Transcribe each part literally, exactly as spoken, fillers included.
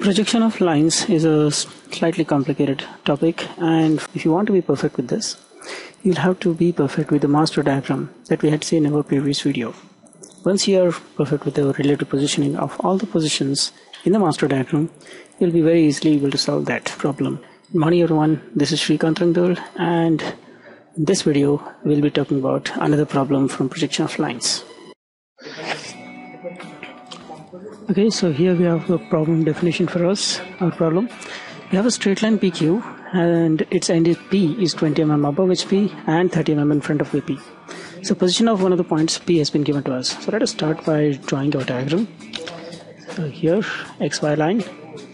Projection of lines is a slightly complicated topic, and if you want to be perfect with this, you'll have to be perfect with the master diagram that we had seen in our previous video. Once you are perfect with the relative positioning of all the positions in the master diagram, you'll be very easily able to solve that problem. Morning everyone, this is Srikanth Rangdal, and in this video we'll be talking about another problem from projection of lines. Okay, so here we have the problem definition for us, our problem. We have a straight line P Q and its end is P is twenty millimeters above H P and thirty millimeters in front of V P. So position of one of the points P has been given to us. So let us start by drawing our diagram. So here X Y line,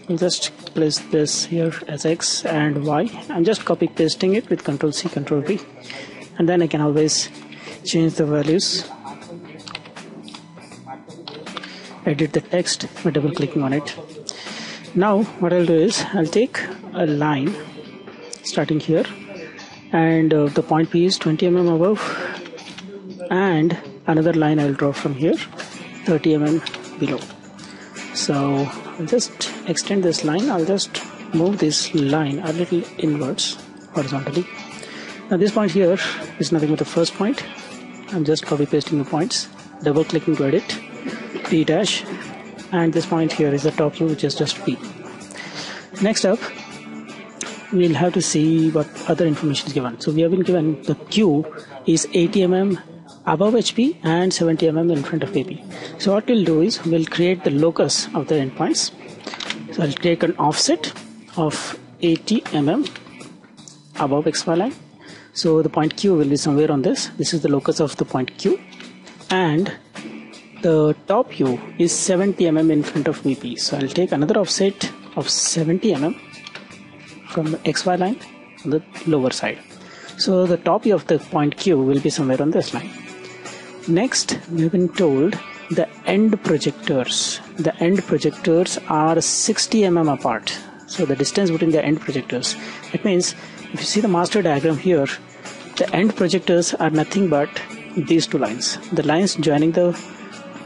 we'll just place this here as X and Y. I'm just copy pasting it with Control C, Control V, and then I can always change the values. Edit the text by double clicking on it. Now what I'll do is I'll take a line starting here, and uh, the point P is twenty millimeters above, and another line I'll draw from here thirty millimeters below. So I'll just extend this line. I'll just move this line a little inwards horizontally. Now this point here is nothing but the first point. I'm just copy pasting the points, double clicking to edit P dash, and this point here is the top view, which is just P. Next up, we'll have to see what other information is given. So we have been given the Q is eighty millimeters above H P and seventy millimeters in front of A P. So what we'll do is we'll create the locus of the endpoints. So I'll take an offset of eighty millimeters above X Y line. So the point Q will be somewhere on this. This is the locus of the point Q, and the top view is seventy millimeters in front of V P. So I'll take another offset of seventy millimeters from X Y line on the lower side. So the top view of the point Q will be somewhere on this line. Next, we've been told the end projectors. The end projectors are sixty millimeters apart. So the distance between the end projectors. That means if you see the master diagram here, the end projectors are nothing but these two lines. The lines joining the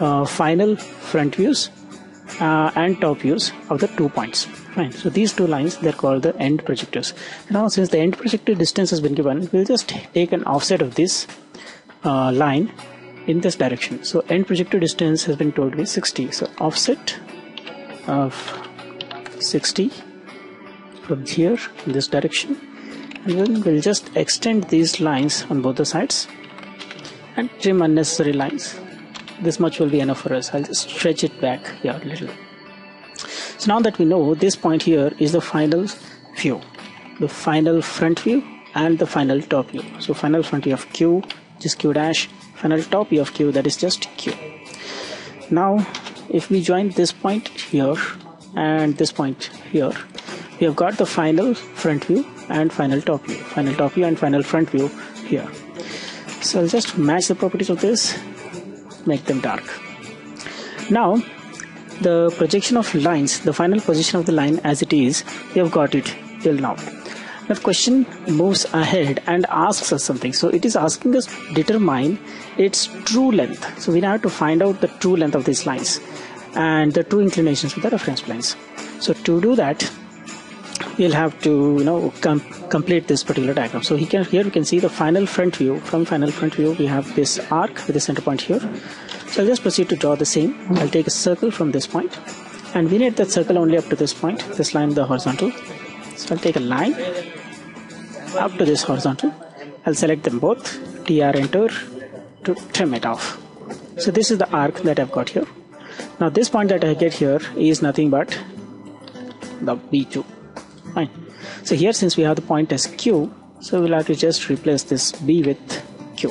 Uh, final front views uh, and top views of the two points. Fine. So these two lines, they're called the end projectors. Now since the end projector distance has been given, we'll just take an offset of this uh, line in this direction. So end projector distance has been told to be sixty. So offset of sixty from here in this direction, and then we'll just extend these lines on both the sides and trim unnecessary lines. This much will be enough for us. I'll just stretch it back here a little. So now that we know this point here is the final view, the final front view and the final top view. So final front view of Q, just Q dash, final top view of Q, that is just Q. Now if we join this point here and this point here, we have got the final front view and final top view, final top view and final front view here. So I'll just match the properties of this, make them dark. Now the projection of lines, the final position of the line as it is, we have got it till now. Now the question moves ahead and asks us something. So it is asking us to determine its true length. So we now have to find out the true length of these lines and the true inclinations with the reference planes. So to do that, we'll have to, you know, com complete this particular diagram. So he can, here you can see the final front view. From final front view, we have this arc with the center point here. So I'll just proceed to draw the same. I'll take a circle from this point, and we need that circle only up to this point, this line, the horizontal. So I'll take a line up to this horizontal. I'll select them both, T R enter to trim it off. So this is the arc that I've got here. Now this point that I get here is nothing but the B two. Fine. So here, since we have the point as Q, so we'll have to just replace this B with Q.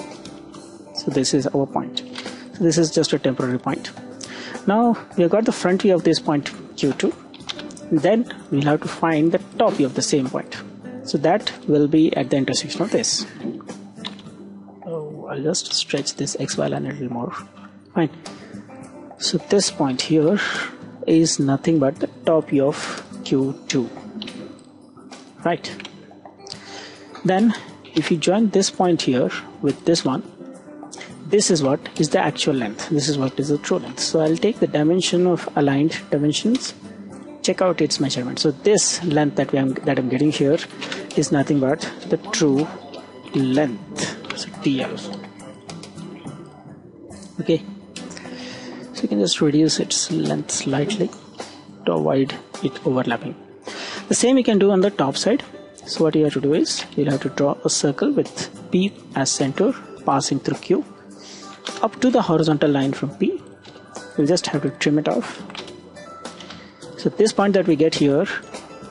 So this is our point. So this is just a temporary point. Now we have got the front view of this point Q two. Then we'll have to find the top view of the same point. So that will be at the intersection of this. Oh, I'll just stretch this X Y line a little more. Fine. So this point here is nothing but the top view of Q two. Right. Then if you join this point here with this one, this is what is the actual length. This is what is the true length. So I'll take the dimension of aligned dimensions check out its measurement. So this length that we am that I'm getting here is nothing but the true length, so T L. Okay, so you can just reduce its length slightly to avoid it overlapping. The same you can do on the top side. So what you have to do is you'll have to draw a circle with P as center, passing through Q up to the horizontal line from P. We'll just have to trim it off. So this point that we get here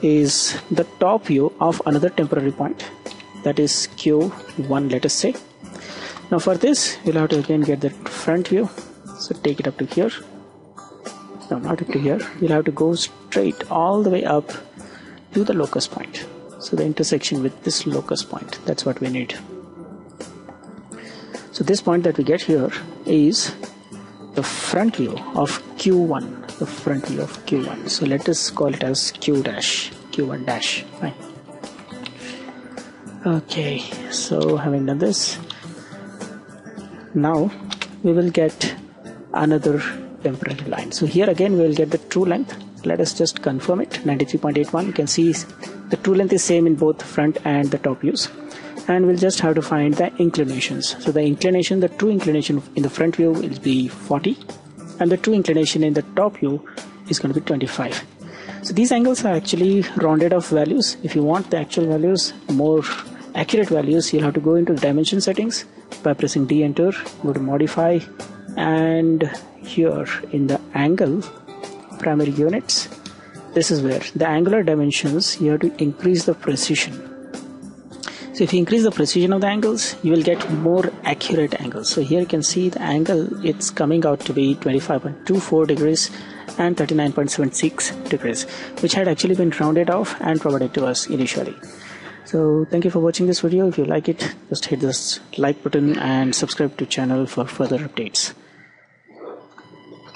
is the top view of another temporary point, that is Q one, let us say. Now for this you'll have to again get the front view, so take it up to here. No, not up to here, you'll have to go straight all the way up to the locus point, so the intersection with this locus point, that's what we need. So this point that we get here is the front view of Q one, the front view of Q one, so let us call it as Q dash, Q one dash, fine. Okay, so having done this, now we will get another temporary line. So here again we will get the true length. Let us just confirm it. Ninety-three point eight one. You can see the true length is same in both front and the top views, and we'll just have to find the inclinations. So the inclination, the true inclination in the front view will be forty, and the true inclination in the top view is going to be twenty-five. So these angles are actually rounded off values. If you want the actual values, more accurate values, you'll have to go into the dimension settings by pressing D, enter, go to modify, and here in the angle primary units, this is where the angular dimensions, you have to increase the precision. So if you increase the precision of the angles, you will get more accurate angles. So here you can see the angle, it's coming out to be twenty-five point two four degrees and thirty-nine point seven six degrees, which had actually been rounded off and provided to us initially. So thank you for watching this video. If you like it, just hit this like button and subscribe to channel for further updates.